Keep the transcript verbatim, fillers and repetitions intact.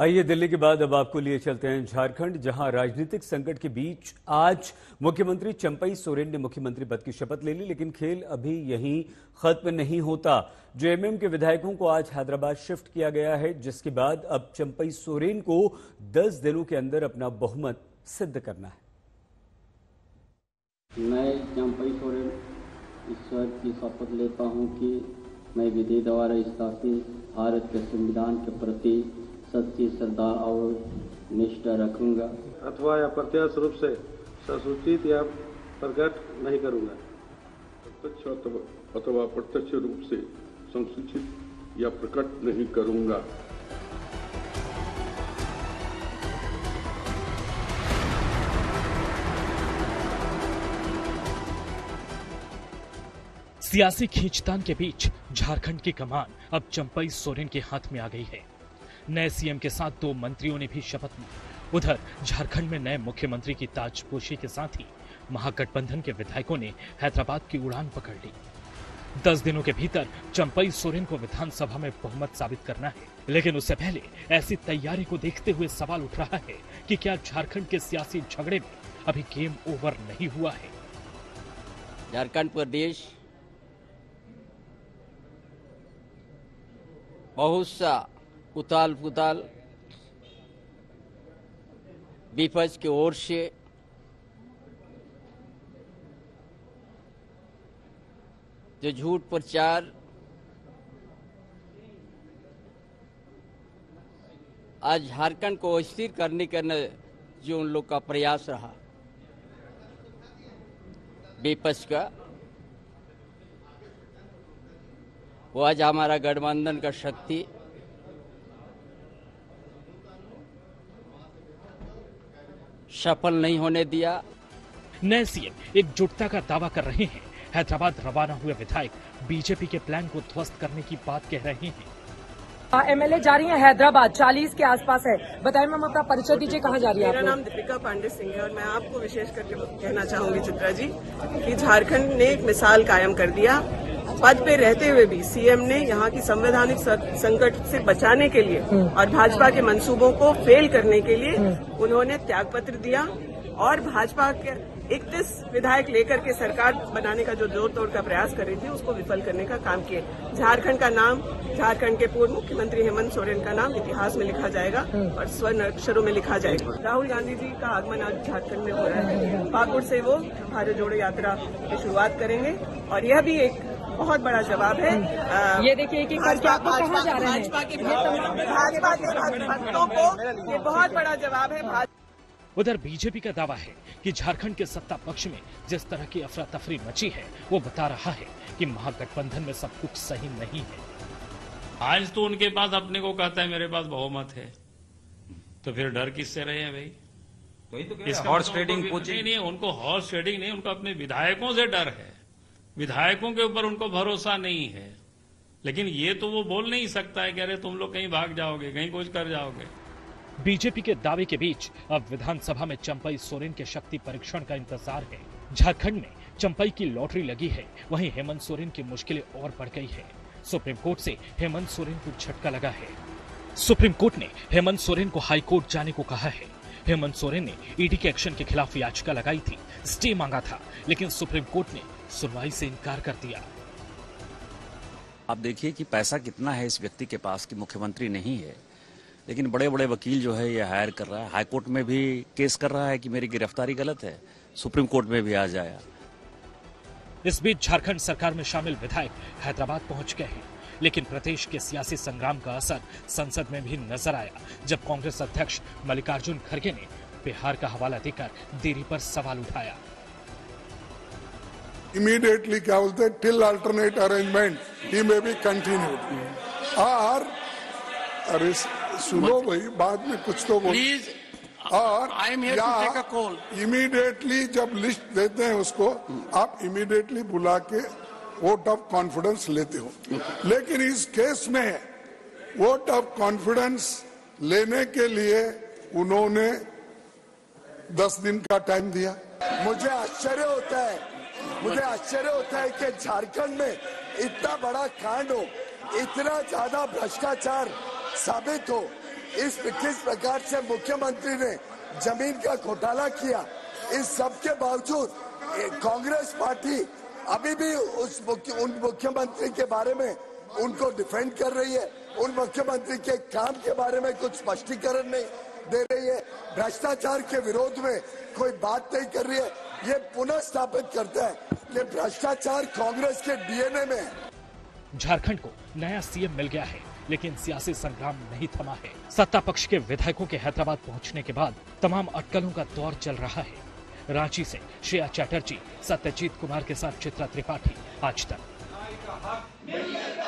आइए दिल्ली के बाद अब आपको लिए चलते हैं झारखंड, जहां राजनीतिक संकट के बीच आज मुख्यमंत्री चंपई सोरेन ने मुख्यमंत्री पद की शपथ ले ली, लेकिन खेल अभी यहीं खत्म नहीं होता। जेएमएम के विधायकों को आज हैदराबाद शिफ्ट किया गया है, जिसके बाद अब चंपई सोरेन को दस दिनों के अंदर अपना बहुमत सिद्ध करना है। मैं चंपई सोरेन ईश्वर की शपथ लेता हूँ कि मैं विधि द्वारा स्थापित भारत के संविधान के प्रति सच्ची श्रद्धा और निष्ठा रखूंगा अथवा या प्रत्यक्ष रूप से सूचित या प्रकट नहीं करूंगा। प्रत्यक्ष अथवा प्रत्यक्ष रूप से संसूचित या प्रकट नहीं करूंगा। सियासी खींचतान के बीच झारखंड की कमान अब चंपई सोरेन के हाथ में आ गई है। नए सीएम के साथ दो मंत्रियों ने भी शपथ ली। उधर झारखंड में नए मुख्यमंत्री की ताजपोशी के साथ ही महागठबंधन के विधायकों ने हैदराबाद की उड़ान पकड़ ली। दस दिनों के भीतर चंपई सोरेन को विधानसभा में बहुमत साबित करना है, लेकिन उससे पहले ऐसी तैयारी को देखते हुए सवाल उठ रहा है कि क्या झारखंड के सियासी झगड़े में अभी गेम ओवर नहीं हुआ है। झारखंड प्रदेश बहुत सा उताल पुताल विपक्ष की ओर से जो झूठ प्रचार आज झारखंड को अस्थिर करने का जो उन लोग का प्रयास रहा विपक्ष का, वो आज हमारा गठबंधन का शक्ति सफल नहीं होने दिया। नए सीएम एकजुटता का दावा कर रहे हैं। हैदराबाद रवाना हुए विधायक बीजेपी के प्लान को ध्वस्त करने की बात कह रहे हैं। एमएलए जा रही है हैदराबाद, चालीस के आसपास है। बताइए मैम अपना परिचय दीजिए, कहाँ जा रही है? मेरा नाम दीपिका पांडे सिंह है और मैं आपको विशेष करके कहना चाहूंगी चित्रा जी कि झारखंड ने एक मिसाल कायम कर दिया। पद पे रहते हुए भी सीएम ने यहाँ की संवैधानिक संकट से बचाने के लिए और भाजपा के मंसूबों को फेल करने के लिए उन्होंने त्यागपत्र दिया और भाजपा के इकतीस विधायक लेकर के सरकार बनाने का जो जोर तोड़ का प्रयास कर रही थी उसको विफल करने का काम किए। झारखंड का नाम, झारखंड के पूर्व मुख्यमंत्री हेमंत सोरेन का नाम इतिहास में लिखा जाएगा और स्वर्ण अक्षरों में लिखा जाएगा। राहुल गांधी जी का आगमन आज झारखंड में हो रहा है। पाकुड़ से वो भारत जोड़ो यात्रा की शुरुआत करेंगे और यह भी एक बहुत बड़ा जवाब है। आ, ये देखिए कि भाजपा के भक्तों को ये बहुत बड़ा जवाब है। उधर बीजेपी का दावा है कि झारखंड के सत्ता पक्ष में जिस तरह की अफरा तफरी मची है वो बता रहा है कि महागठबंधन में सब कुछ सही नहीं है। आज तो उनके पास अपने को कहता है मेरे पास बहुमत है, तो फिर डर किससे रहे हैं भाई? हॉर्स ट्रेडिंग नहीं, उनको हॉर्स ट्रेडिंग नहीं, उनको अपने विधायकों से डर है। विधायकों के ऊपर उनको भरोसा नहीं है, लेकिन ये तो वो बोल नहीं सकता है कि अरे तुम लोग कहीं भाग जाओगे, कहीं कुछ कर जाओगे। बीजेपी के दावे के बीच अब विधानसभा में चंपई सोरेन के शक्ति परीक्षण का इंतजार है। झारखंड में चंपई की लॉटरी लगी है, वहीं हेमंत सोरेन की मुश्किलें और बढ़ गई है। सुप्रीम कोर्ट से हेमंत सोरेन को झटका लगा है। सुप्रीम कोर्ट ने हेमंत सोरेन को हाईकोर्ट जाने को कहा है। हेमंत सोरेन ने ईडी के एक्शन के खिलाफ याचिका लगाई थी, स्टे मांगा था, लेकिन सुप्रीम कोर्ट ने सुनवाई से इनकार कर दिया। आप देखिए कि पैसा कितना है इस व्यक्ति के पास कि मुख्यमंत्री नहीं है, लेकिन बड़े बड़े वकील जो है ये हायर कर रहा है। हाईकोर्ट में भी केस कर रहा है कि मेरी गिरफ्तारी गलत है, सुप्रीम कोर्ट में भी आ जाया। इस बीच झारखंड सरकार में शामिल विधायक हैदराबाद पहुंच गए हैं, लेकिन प्रदेश के सियासी संग्राम का असर संसद में भी नजर आया, जब कांग्रेस अध्यक्ष मल्लिकार्जुन खड़गे ने बिहार का हवाला देकर देरी पर सवाल उठाया। इमीडिएटली क्या बोलते हैं, till alternate arrangement he may be continued. और अरे सुनो भाई, बाद में कुछ तो बोल। और इमीडिएटली जब लिस्ट देते हैं उसको आप इमीडिएटली बुला के वोट ऑफ कॉन्फिडेंस लेते हो, लेकिन इस केस में वोट ऑफ कॉन्फिडेंस लेने के लिए उन्होंने दस दिन का टाइम दिया। मुझे आश्चर्य होता है, मुझे आश्चर्य होता है कि झारखंड में इतना बड़ा कांड हो, इतना ज्यादा भ्रष्टाचार साबित हो इस जिस प्रकार से मुख्यमंत्री ने जमीन का घोटाला किया, इस सब के बावजूद कांग्रेस पार्टी अभी भी उस मुख्य, उन मुख्यमंत्री के बारे में उनको डिफेंड कर रही है, उन मुख्यमंत्री के काम के बारे में कुछ स्पष्टीकरण नहीं दे रही है, भ्रष्टाचार के विरोध में कोई बात नहीं कर रही है। ये पुनः स्थापित करता है कि भ्रष्टाचार कांग्रेस के डीएनए में है। झारखंड को नया सीएम मिल गया है, लेकिन सियासी संग्राम नहीं थमा है। सत्ता पक्ष के विधायकों के हैदराबाद पहुंचने के बाद तमाम अटकलों का दौर चल रहा है। रांची से श्रेया चटर्जी, सत्यजीत कुमार के साथ चित्रा त्रिपाठी, आज तक।